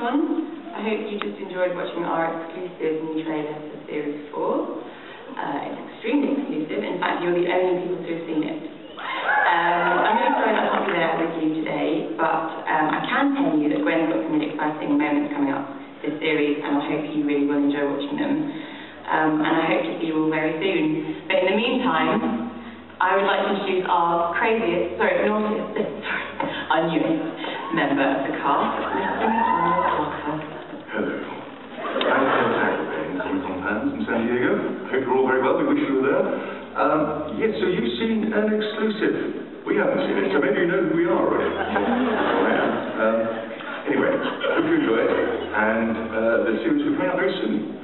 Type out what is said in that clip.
Comic Con. I hope you just enjoyed watching our exclusive new trailer for Series 4. It's extremely exclusive. In fact, you're the only people to have seen it. I'm really sorry that I can't be there with you today, but I can tell you that Gwen's got some really exciting moments coming up this series, and I hope you really will enjoy watching them. And I hope to see you all very soon. But in the meantime, I would like to introduce our newest member of the cast, Mr. Parker. Hello. I'm Sam Sackaway, coming from San Diego. Hope you're all very well. We wish you were there. Yes, so you've seen an exclusive. We haven't seen it, so maybe you know who we are already. Anyway, hope you enjoy it. And the series will be coming out very soon.